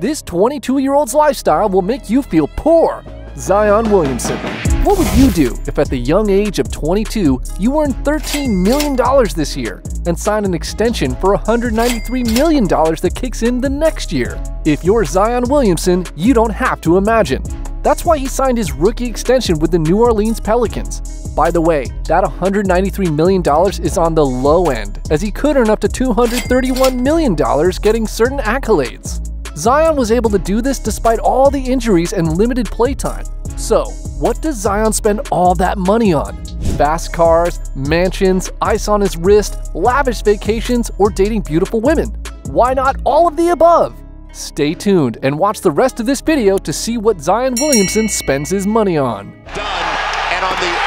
This 22-year-old's lifestyle will make you feel poor. Zion Williamson. What would you do if at the young age of 22, you earned $13 million this year and signed an extension for $193 million that kicks in the next year? If you're Zion Williamson, you don't have to imagine. That's why he signed his rookie extension with the New Orleans Pelicans. By the way, that $193 million is on the low end, as he could earn up to $231 million getting certain accolades. Zion was able to do this despite all the injuries and limited playtime. So, what does Zion spend all that money on? Fast cars, mansions, ice on his wrist, lavish vacations, or dating beautiful women? Why not all of the above? Stay tuned and watch the rest of this video to see what Zion Williamson spends his money on. Done, and on the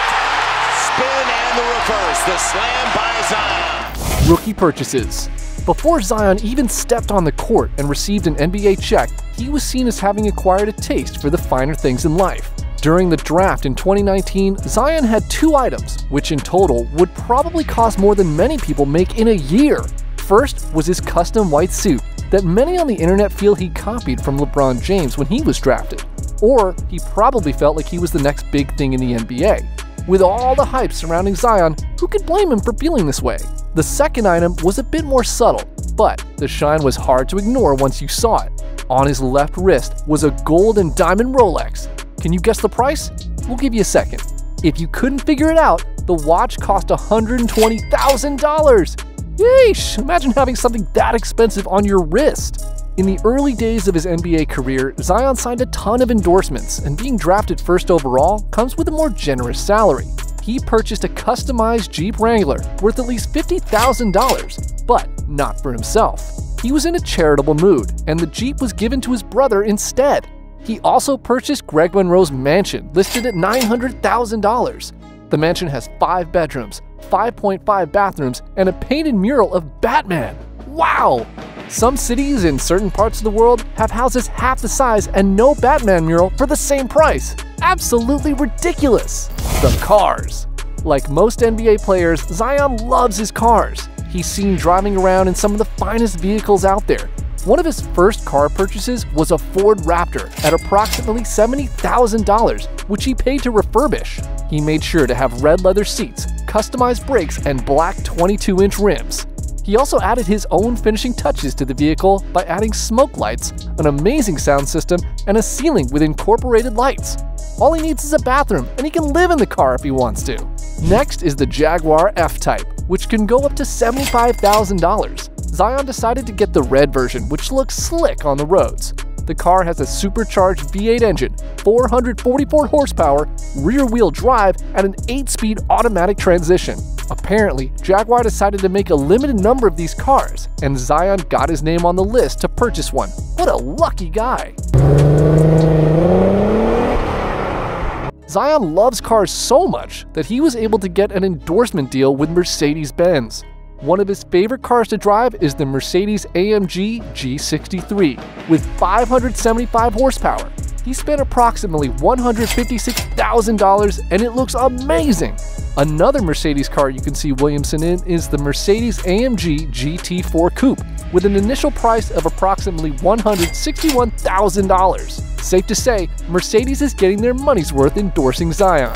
spin and the reverse, the slam by Zion. Rookie purchases. Before Zion even stepped on the court and received an NBA check, he was seen as having acquired a taste for the finer things in life. During the draft in 2019, Zion had two items, which in total would probably cost more than many people make in a year. First was his custom white suit that many on the internet feel he copied from LeBron James when he was drafted, or he probably felt like he was the next big thing in the NBA. With all the hype surrounding Zion, who could blame him for feeling this way? The second item was a bit more subtle, but the shine was hard to ignore once you saw it. On his left wrist was a gold and diamond Rolex. Can you guess the price? We'll give you a second. If you couldn't figure it out, the watch cost $120,000. Yeesh, imagine having something that expensive on your wrist. In the early days of his NBA career, Zion signed a ton of endorsements, and being drafted first overall comes with a more generous salary. He purchased a customized Jeep Wrangler worth at least $50,000, but not for himself. He was in a charitable mood, and the Jeep was given to his brother instead. He also purchased Greg Monroe's mansion, listed at $900,000. The mansion has 5 bedrooms, 5.5 bathrooms, and a painted mural of Batman. Wow! Some cities in certain parts of the world have houses half the size and no Batman mural for the same price. Absolutely ridiculous. The cars. Like most NBA players, Zion loves his cars. He's seen driving around in some of the finest vehicles out there. One of his first car purchases was a Ford Raptor at approximately $70,000, which he paid to refurbish. He made sure to have red leather seats, customized brakes, and black 22-inch rims. He also added his own finishing touches to the vehicle by adding smoke lights, an amazing sound system, and a ceiling with incorporated lights. All he needs is a bathroom, and he can live in the car if he wants to. Next is the Jaguar F-Type, which can go up to $75,000. Zion decided to get the red version, which looks slick on the roads. The car has a supercharged V8 engine, 444 horsepower, rear-wheel drive, and an 8-speed automatic transmission. Apparently, Jaguar decided to make a limited number of these cars, and Zion got his name on the list to purchase one. What a lucky guy! Zion loves cars so much that he was able to get an endorsement deal with Mercedes-Benz. One of his favorite cars to drive is the Mercedes AMG G63 with 575 horsepower. He spent approximately $156,000 and it looks amazing. Another Mercedes car you can see Williamson in is the Mercedes AMG GT4 Coupe with an initial price of approximately $161,000. Safe to say, Mercedes is getting their money's worth endorsing Zion.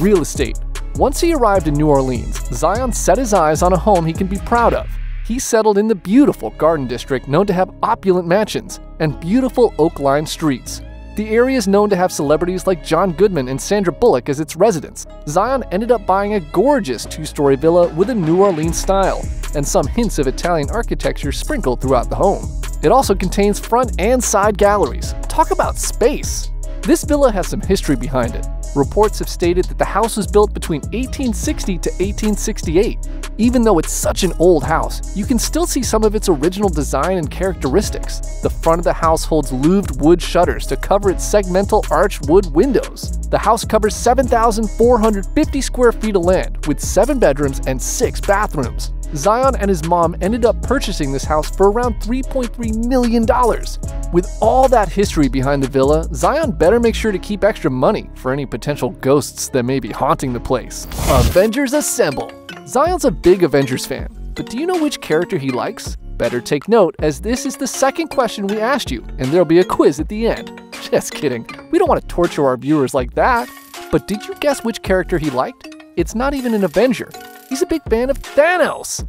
Real estate. Once he arrived in New Orleans, Zion set his eyes on a home he can be proud of. He settled in the beautiful Garden District known to have opulent mansions and beautiful oak-lined streets. The area is known to have celebrities like John Goodman and Sandra Bullock as its residents. Zion ended up buying a gorgeous 2-story villa with a New Orleans style, and some hints of Italian architecture sprinkled throughout the home. It also contains front and side galleries. Talk about space! This villa has some history behind it. Reports have stated that the house was built between 1860 to 1868. Even though it's such an old house, you can still see some of its original design and characteristics. The front of the house holds louved wood shutters to cover its segmental arched wood windows. The house covers 7,450 square feet of land with 7 bedrooms and 6 bathrooms. Zion and his mom ended up purchasing this house for around $3.3 million. With all that history behind the villa, Zion better make sure to keep extra money for any potential ghosts that may be haunting the place. Avengers Assemble! Zion's a big Avengers fan, but do you know which character he likes? Better take note, as this is the second question we asked you, and there'll be a quiz at the end. Just kidding, we don't want to torture our viewers like that. But did you guess which character he liked? It's not even an Avenger. He's a big fan of Thanos.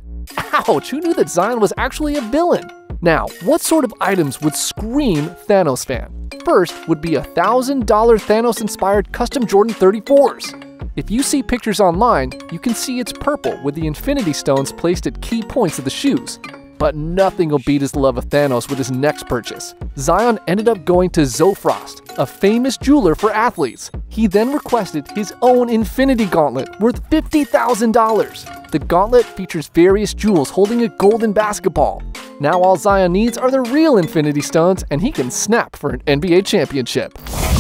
Ouch, who knew that Zion was actually a villain? Now, what sort of items would scream Thanos fan? First would be $1,000 Thanos-inspired custom Jordan 34s. If you see pictures online, you can see it's purple with the Infinity Stones placed at key points of the shoes. But nothing will beat his love of Thanos with his next purchase. Zion ended up going to Zofrost, a famous jeweler for athletes. He then requested his own Infinity Gauntlet worth $50,000. The gauntlet features various jewels holding a golden basketball. Now all Zion needs are the real Infinity Stones, and he can snap for an NBA championship.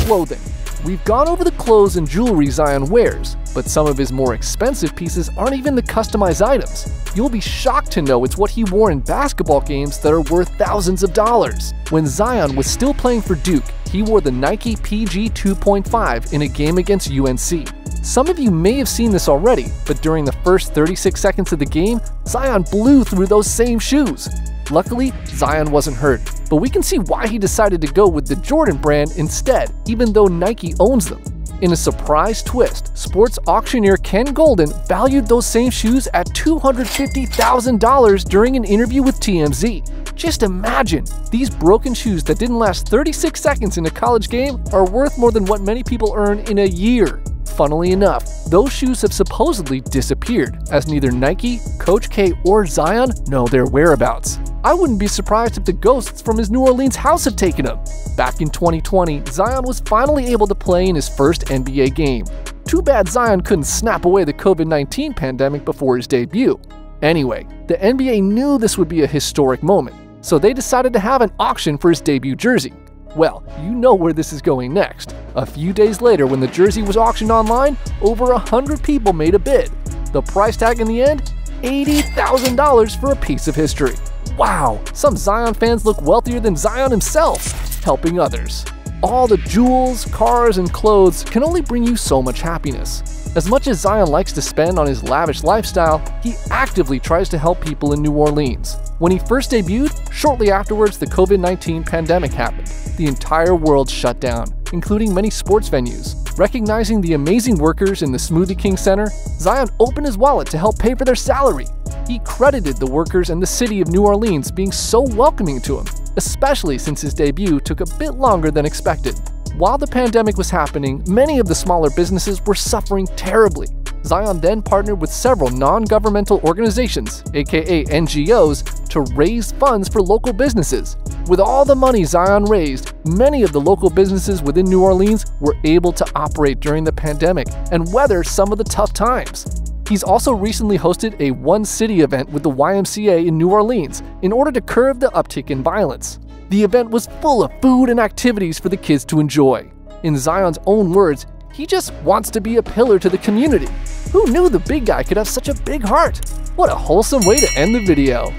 Clothing. We've gone over the clothes and jewelry Zion wears, but some of his more expensive pieces aren't even the customized items. You'll be shocked to know it's what he wore in basketball games that are worth thousands of dollars. When Zion was still playing for Duke, he wore the Nike PG 2.5 in a game against UNC. Some of you may have seen this already, but during the first 36 seconds of the game, Zion blew through those same shoes. Luckily, Zion wasn't hurt, but we can see why he decided to go with the Jordan brand instead, even though Nike owns them. In a surprise twist, sports auctioneer Ken Golden valued those same shoes at $250,000 during an interview with TMZ. Just imagine, these broken shoes that didn't last 36 seconds in a college game are worth more than what many people earn in a year. Funnily enough, those shoes have supposedly disappeared, as neither Nike, Coach K, or Zion know their whereabouts. I wouldn't be surprised if the ghosts from his New Orleans house had taken him. Back in 2020, Zion was finally able to play in his first NBA game. Too bad Zion couldn't snap away the COVID-19 pandemic before his debut. Anyway, the NBA knew this would be a historic moment, so they decided to have an auction for his debut jersey. Well, you know where this is going next. A few days later, when the jersey was auctioned online, over 100 people made a bid. The price tag in the end? $80,000 for a piece of history. Wow, some Zion fans look wealthier than Zion himself, helping others. All the jewels, cars, and clothes can only bring you so much happiness. As much as Zion likes to spend on his lavish lifestyle, he actively tries to help people in New Orleans. When he first debuted, shortly afterwards the COVID-19 pandemic happened. The entire world shut down, including many sports venues. Recognizing the amazing workers in the Smoothie King Center, Zion opened his wallet to help pay for their salary. He credited the workers and the city of New Orleans being so welcoming to him, especially since his debut took a bit longer than expected. While the pandemic was happening, many of the smaller businesses were suffering terribly. Zion then partnered with several non-governmental organizations, aka NGOs, to raise funds for local businesses. With all the money Zion raised, many of the local businesses within New Orleans were able to operate during the pandemic and weather some of the tough times. He's also recently hosted a One City event with the YMCA in New Orleans in order to curb the uptick in violence. The event was full of food and activities for the kids to enjoy. In Zion's own words, he just wants to be a pillar to the community. Who knew the big guy could have such a big heart? What a wholesome way to end the video.